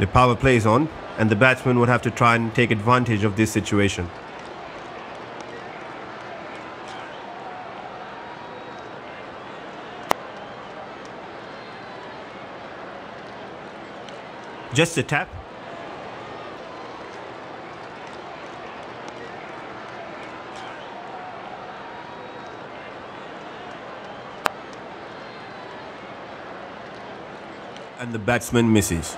The power play is on, and the batsman would have to try and take advantage of this situation. Just a tap. And the batsman misses.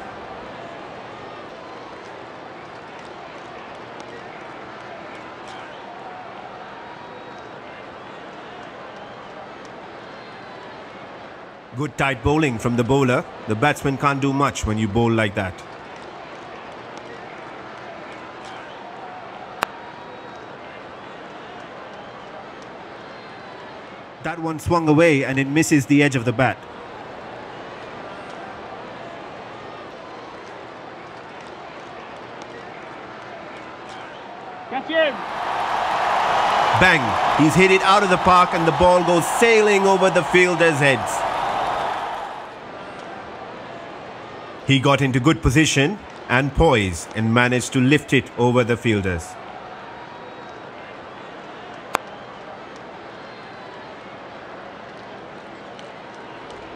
Good tight bowling from the bowler. The batsman can't do much when you bowl like that. That one swung away and it misses the edge of the bat. Catch him! Bang! He's hit it out of the park and the ball goes sailing over the fielders' heads. He got into good position and poise and managed to lift it over the fielders.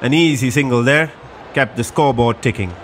An easy single there, kept the scoreboard ticking.